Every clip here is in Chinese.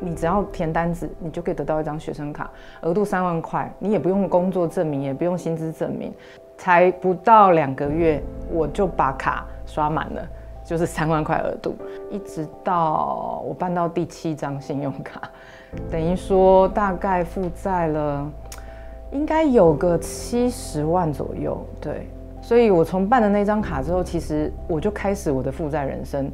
你只要填单子，你就可以得到一张学生卡，额度3万块，你也不用工作证明，也不用薪资证明。才不到2个月，我就把卡刷满了，就是3万块额度，一直到我办到第7张信用卡，等于说大概负债了，应该有个70万左右，对。 所以我从办了那张卡之后，其实我就开始我的负债人生。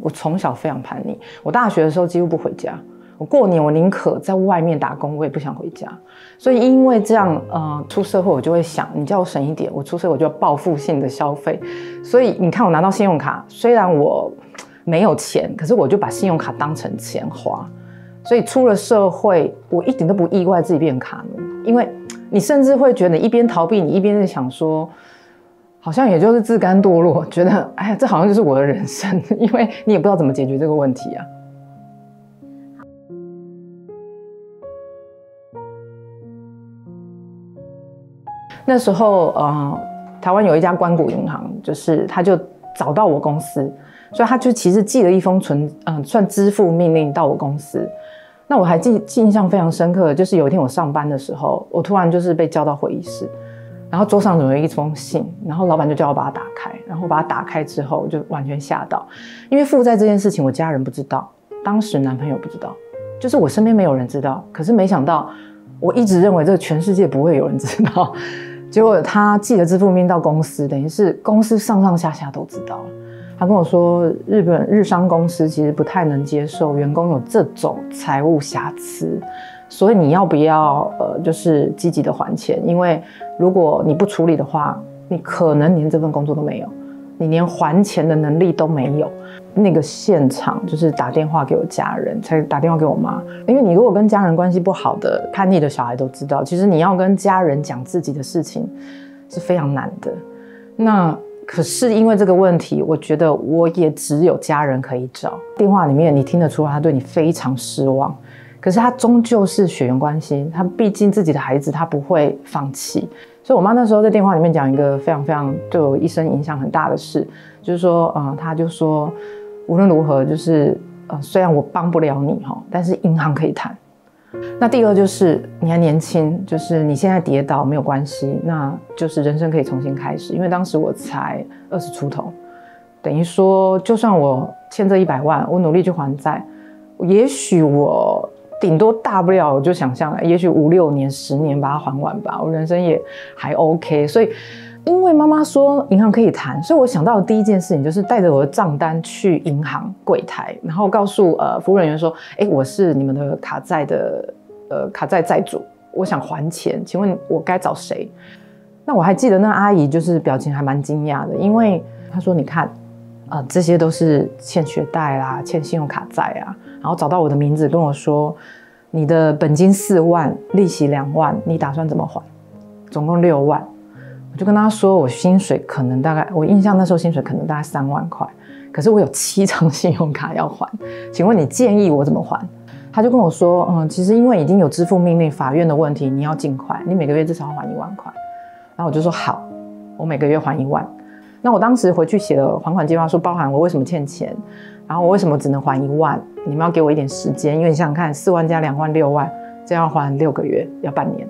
我从小非常叛逆，我大学的时候几乎不回家，我过年我宁可在外面打工，我也不想回家。所以因为这样，出社会我就会想，你叫我省一点，我出社会我就要报复性的消费。所以你看，我拿到信用卡，虽然我没有钱，可是我就把信用卡当成钱花。 所以出了社会，我一点都不意外自己变卡奴，因为你甚至会觉得一边逃避，你一边是想说，好像也就是自甘堕落，觉得哎呀，这好像就是我的人生，因为你也不知道怎么解决这个问题啊。那时候，台湾有一家官股银行，就是他就找到我公司，所以他就其实寄了一封算支付命令到我公司。 那我还印象非常深刻的，就是有一天我上班的时候，我突然就是被叫到会议室，然后桌上有一封信，然后老板就叫我把它打开，然后我把它打开之后，我就完全吓到，因为负债这件事情我家人不知道，当时男朋友不知道，就是我身边没有人知道。可是没想到，我一直认为这全世界不会有人知道，结果他寄了支付命到公司，等于是公司上下都知道了。 他跟我说，日商公司其实不太能接受员工有这种财务瑕疵，所以你要不要就是积极的还钱？因为如果你不处理的话，你可能连这份工作都没有，你连还钱的能力都没有。那个现场就是打电话给我家人，才打电话给我妈，因为你如果跟家人关系不好的叛逆的小孩都知道，其实你要跟家人讲自己的事情是非常难的。那 可是因为这个问题，我觉得我也只有家人可以找。电话里面你听得出来，他对你非常失望。可是他终究是血缘关系，他毕竟自己的孩子，他不会放弃。所以我妈那时候在电话里面讲一个非常对我一生影响很大的事，就是说，她就说，无论如何，就是虽然我帮不了你哈，但是银行可以谈。那第二就是你还年轻，就是你现在跌倒没有关系，那就是人生可以重新开始。因为当时我才20出头，等于说就算我欠这100万，我努力去还债，也许我顶多大不了我就想象了，也许5、6年、10年把它还完吧，我人生也还 OK。所以因为妈妈说银行可以谈，所以我想到的第一件事情就是带着我的账单去银行柜台，然后告诉服务人员说，哎，我是你们的卡债的。 卡债债主，我想还钱，请问我该找谁？那我还记得那阿姨就是表情还蛮惊讶的，因为她说：“你看，这些都是欠学贷啦，欠信用卡债啊。”然后找到我的名字跟我说：“你的本金4万，利息2万，你打算怎么还？总共6万。”我就跟她说：“我薪水可能大概，我印象那时候薪水可能大概3万块，可是我有7张信用卡要还，请问你建议我怎么还？” 他就跟我说，其实因为已经有支付命令、法院的问题，你要尽快，你每个月至少要还1万块。然后我就说好，我每个月还1万。那我当时回去写了还款计划书，包含我为什么欠钱，然后我为什么只能还1万，你们要给我一点时间，因为你想想看，4万加2万6万，这样要还6个月，要半年。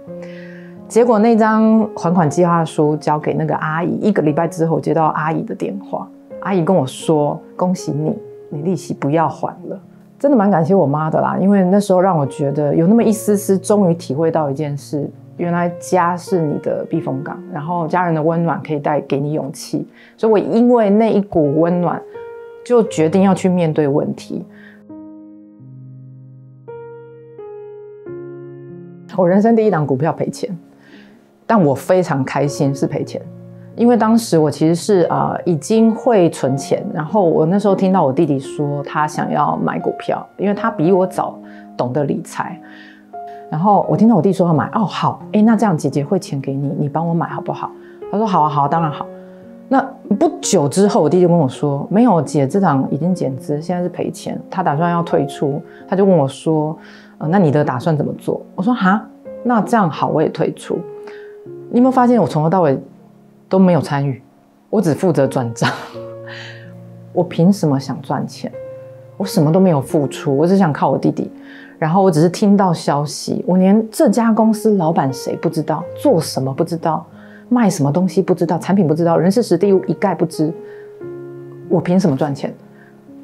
结果那张还款计划书交给那个阿姨，1个礼拜之后接到阿姨的电话，阿姨跟我说，恭喜你，你利息不要还了。 真的蛮感谢我妈的啦，因为那时候让我觉得有那么一丝丝，终于体会到一件事：原来家是你的避风港，然后家人的温暖可以带给你勇气。所以，我因为那一股温暖，就决定要去面对问题。我人生第一档股票赔钱，但我非常开心是赔钱，因为当时我其实是已经会存钱，然后我那时候听到我弟弟说他想要买股票，因为他比我早懂得理财，然后我听到我弟说要买，哦好，哎那这样姐姐汇钱给你，你帮我买好不好？他说好啊好啊，当然好。那不久之后，我弟就跟我说，没有姐，这档已经减资，现在是赔钱，他打算要退出，他就问我说，那你的打算怎么做？我说哈，那这样好，我也退出。你有没有发现我从头到尾？都没有参与，我只负责转账。我凭什么想赚钱？我什么都没有付出，我只想靠我弟弟。然后我只是听到消息，我连这家公司老板谁不知道，做什么不知道，卖什么东西不知道，产品不知道，人事实地物一概不知。我凭什么赚钱？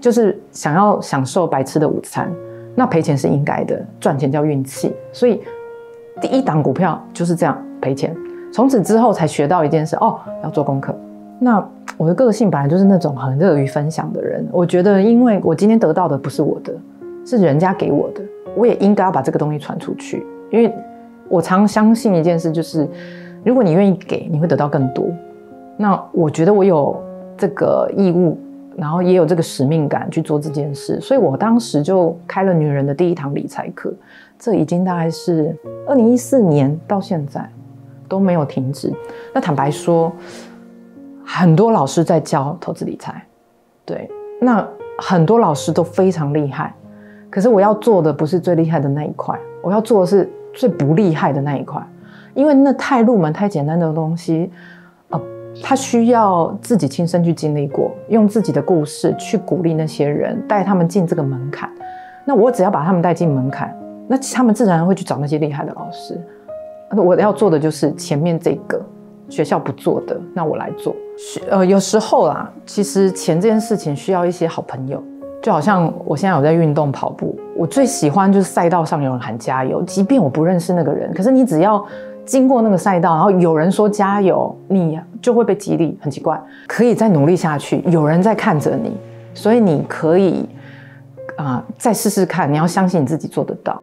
就是想要享受白吃的午餐。那赔钱是应该的，赚钱叫运气。所以第一档股票就是这样赔钱。从此之后才学到一件事，哦，要做功课。那我的个性本来就是那种很乐于分享的人，我觉得因为我今天得到的不是我的，是人家给我的，我也应该要把这个东西传出去。因为我常相信一件事，就是如果你愿意给，你会得到更多。那我觉得我有这个义务，然后也有这个使命感去做这件事，所以我当时就开了女人的第一堂理财课，这已经大概是2014年到现在都没有停止。那坦白说，很多老师在教投资理财，对，那很多老师都非常厉害，可是我要做的不是最厉害的那一块，我要做的是最不厉害的那一块，因为那太入门、太简单的东西，它需要自己亲身去经历过，用自己的故事去鼓励那些人，带他们进这个门槛。那我只要把他们带进门槛，那他们自然会去找那些厉害的老师。我要做的就是前面这个学校不做的，那我来做。有时候啦，其实钱这件事情需要一些好朋友，就好像我现在有在运动跑步，我最喜欢就是赛道上有人喊加油，即便我不认识那个人，可是你只要经过那个赛道，然后有人说加油，你就会被激励，很奇怪，可以再努力下去，有人在看着你，所以你可以再试试看，你要相信你自己做得到。